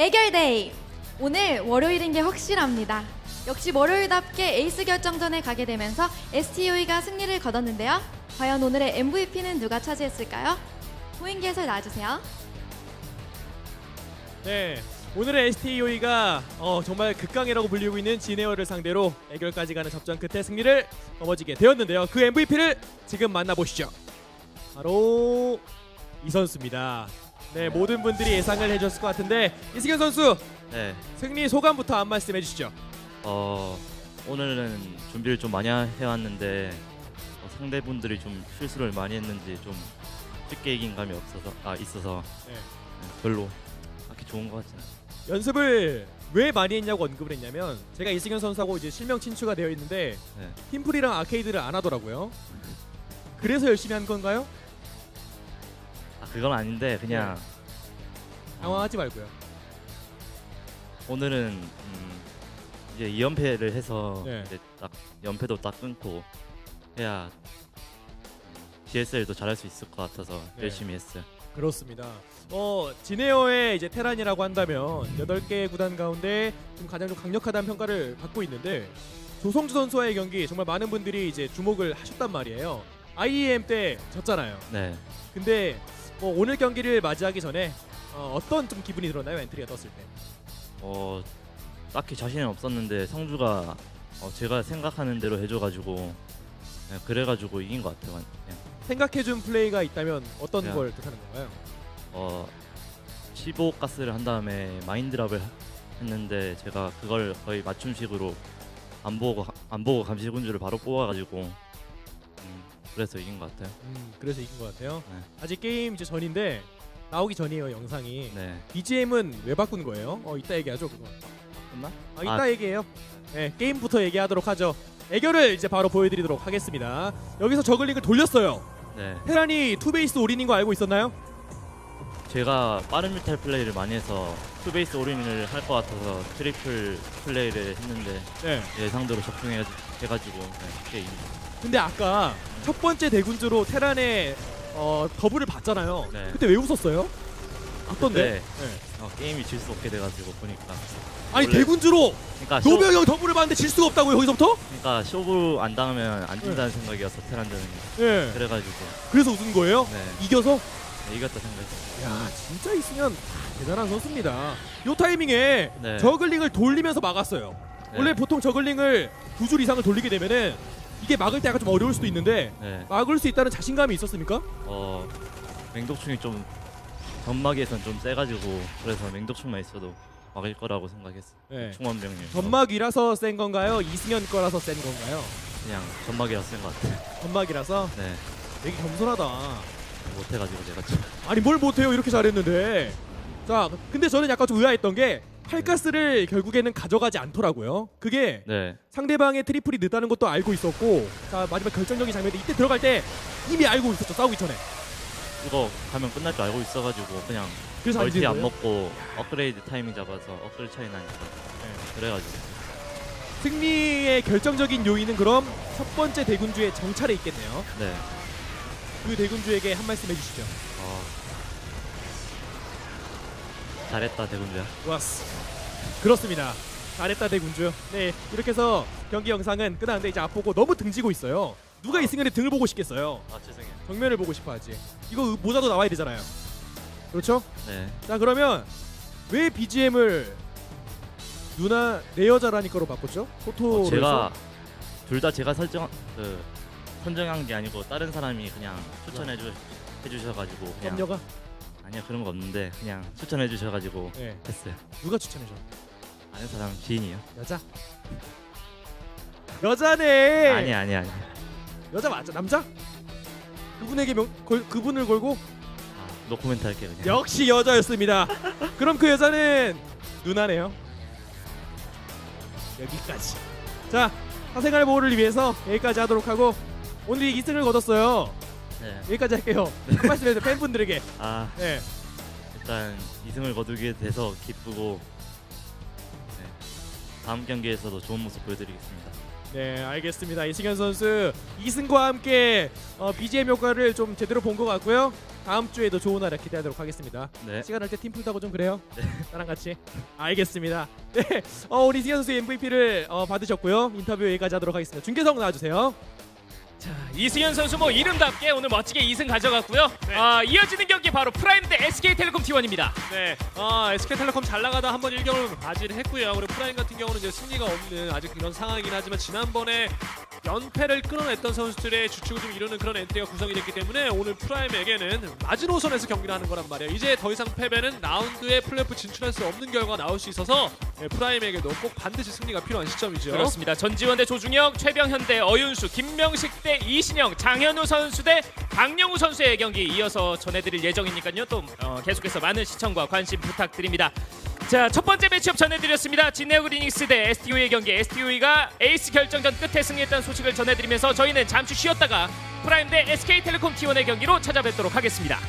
애결데이! 오늘 월요일인 게 확실합니다. 역시 월요일답게 에이스 결정전에 가게 되면서 STOE가 승리를 거뒀는데요. 과연 오늘의 MVP는 누가 차지했을까요? 고인기 해설 나와주세요. 네, 오늘의 STOE가 정말 극강이라고 불리고 있는 진에어를 상대로 애결까지 가는 접전 끝에 승리를 거머쥐게 되었는데요. 그 MVP를 지금 만나보시죠. 바로 이 선수입니다. 네, 모든 분들이 예상을 해줬을 것 같은데 이승현 선수, 네, 승리 소감부터 한 말씀 해주시죠. 오늘은 준비를 좀 많이 해왔는데 상대분들이 좀 실수를 많이 했는지 좀 쉽게 이긴 감이 있어서 네, 별로 그렇게 좋은 것 같지 않아요. 연습을 왜 많이 했냐고 언급을 했냐면 제가 이승현 선수하고 이제 실명 친추가 되어 있는데 네, 팀플이랑 아케이드를 안 하더라고요. 그래서 열심히 한 건가요? 그건 아닌데 그냥 당황하지 말고요. 오늘은 이제 2연패를 해서 네, 이제 딱 연패도 딱 끊고 해야 GSL도 잘할 수 있을 것 같아서 네, 열심히 했어요. 그렇습니다. 진에어의 이제 테란이라고 한다면 8개의 구단 가운데 좀 가장 좀 강력하다는 평가를 받고 있는데 조성주 선수와의 경기 정말 많은 분들이 이제 주목을 하셨단 말이에요. IEM 때 졌잖아요. 네. 근데 오늘 경기를 맞이하기 전에 어떤 좀 기분이 들었나요? 엔트리가 떴을 때? 딱히 자신은 없었는데 성주가 제가 생각하는 대로 해줘가지고 그래가지고 이긴 것 같아요. 그냥. 생각해준 플레이가 있다면 어떤 걸 뜻하는 건가요? 15가스를 한 다음에 마인드랍을 했는데 제가 그걸 거의 맞춤식으로 안 보고 감시군주를 바로 뽑아가지고 그래서 이긴 것 같아요. 그래서 이긴 것 같아요. 네. 아직 게임 이제 전인데 나오기 전이에요, 영상이. 네. BGM은 왜 바꾼 거예요? 이따 얘기하죠, 그거. 맞나? 이따 얘기해요. 네, 게임부터 얘기하도록 하죠. 애결을 이제 바로 보여드리도록 하겠습니다. 여기서 저글링을 돌렸어요. 네. 테란이 투베이스 올인인 거 알고 있었나요? 제가 빠른 뮤탈 플레이를 많이 해서 투베이스 올인을 할 것 같아서 트리플 플레이를 했는데 네, 예상대로 적중해가지고 쉽게 이긴 것 같아요. 근데 아까 첫 번째 대군주로 테란의 더블을 봤잖아요. 네. 그때 왜 웃었어요? 웃던데? 네. 게임이 질 수 없게 돼가지고 보니까. 아니 대군주로 그러니까 노병이 형 더블을 봤는데 질 수가 없다고요, 여기서부터? 그러니까 쇼부 안 당하면 안 된다는 네, 생각이어서 테란전이. 네. 그래가지고. 그래서 웃은 거예요? 네. 이겨서? 네, 이겼다 생각했어요. 야, 진짜 있으면 대단한 선수입니다. 요 타이밍에 네, 저글링을 돌리면서 막았어요. 네. 원래 보통 저글링을 두 줄 이상을 돌리게 되면은 이게 막을 때 약간 좀 어려울 수도 있는데 네, 막을 수 있다는 자신감이 있었습니까? 맹독충이 좀 점막에선 좀 세가지고 그래서 맹독충만 있어도 막을 거라고 생각했어요. 네. 충원병률. 점막이라서 센 건가요? 이승현 거라서 센 건가요? 그냥 점막이라서 센 것 같아요. 점막이라서? 네. 되게 겸손하다. 못해가지고 제가 좀. 아니 뭘 못해요? 이렇게 잘했는데. 자, 근데 저는 약간 좀 의아했던 게 팔가스를 결국에는 가져가지 않더라고요. 그게 네, 상대방의 트리플이 늦다는 것도 알고 있었고 자, 마지막 결정적인 장면에 이때 들어갈 때 이미 알고 있었죠, 싸우기 전에. 이거 가면 끝날 줄 알고 있어가지고 그냥 멀티 안 먹고 업그레이드 타이밍 잡아서 업그레이드 차이 나니까 네, 그래가지고. 승리의 결정적인 요인은 그럼 첫 번째 대군주의 정찰에 있겠네요. 네. 그 대군주에게 한 말씀 해주시죠. 잘했다 대군주야. 좋았어. 그렇습니다. 잘했다 대군주. 네, 이렇게 해서 경기 영상은 끝났는데 이제 앞보고 너무 등지고 있어요. 누가 이승현의 등을 보고 싶겠어요. 아, 죄송해요. 정면을 보고 싶어 하지. 이거 모자도 나와야 되잖아요. 그렇죠? 네. 자, 그러면 왜 BGM을 누나 내 여자라니까로 바꿨죠? 포토 제가 둘 다 제가 선정한 게 아니고 다른 사람이 그냥 추천해 주셔가지고 그냥. 염려가? 아니요, 그런 거 없는데 그냥 추천해 주셔가지고 네, 했어요. 누가 추천해줘? 아는 사람, 지인이요. 여자? 여자네! 아니 여자 맞죠? 남자? 그분에게 그분을 걸고? 아, 노코멘트 할게요 그냥. 역시 여자였습니다. 그럼 그 여자는 누나네요. 여기까지. 자, 사생활 보호를 위해서 여기까지 하도록 하고 오늘 이 2승을 거뒀어요. 네. 여기까지 할게요. 한 말씀 해주세요, 팬분들에게. 네. 일단 2승을 거두게 돼서 기쁘고 네, 다음 경기에서도 좋은 모습 보여드리겠습니다. 네, 알겠습니다. 이승현 선수 2승과 함께 BGM 효과를 좀 제대로 본 것 같고요. 다음 주에도 좋은 활약 기대하도록 하겠습니다. 네. 시간 날 때 팀 풀다고 좀 그래요. 네. 나랑 같이. 알겠습니다. 네, 우리 이승현 선수의 MVP를 받으셨고요. 인터뷰 여기까지 하도록 하겠습니다. 중계석 나와주세요. 자, 이승현 선수 뭐 이름답게 오늘 멋지게 2승 가져갔고요. 네. 이어지는 경기 바로 프라임 대 SK텔레콤 T1입니다. 네, SK텔레콤 잘 나가다 한번 1경을 맞이를 했고요. 그리고 프라임 같은 경우는 이제 승리가 없는 아직 그런 상황이긴 하지만 지난번에 연패를 끊어냈던 선수들의 주축을 좀 이루는 그런 엔트리가 구성이 됐기 때문에 오늘 프라임에게는 마지노선에서 경기를 하는 거란 말이에요. 이제 더 이상 패배는 라운드에 플레이오프 진출할 수 없는 결과가 나올 수 있어서 네, 프라임에게도 꼭 반드시 승리가 필요한 시점이죠. 그렇습니다. 전지원 대 조중혁, 최병현 대 어윤수, 김명식 대 이신영, 장현우 선수 대 박영우 선수의 경기 이어서 전해드릴 예정이니까요. 또 계속해서 많은 시청과 관심 부탁드립니다. 자, 첫 번째 매치업 전해드렸습니다. 진에어 그리닉스 대 STO의 경기, STO가 에이스 결정전 끝에 승리했다는 소식을 전해드리면서 저희는 잠시 쉬었다가 프라임 대 SK텔레콤 T1의 경기로 찾아뵙도록 하겠습니다.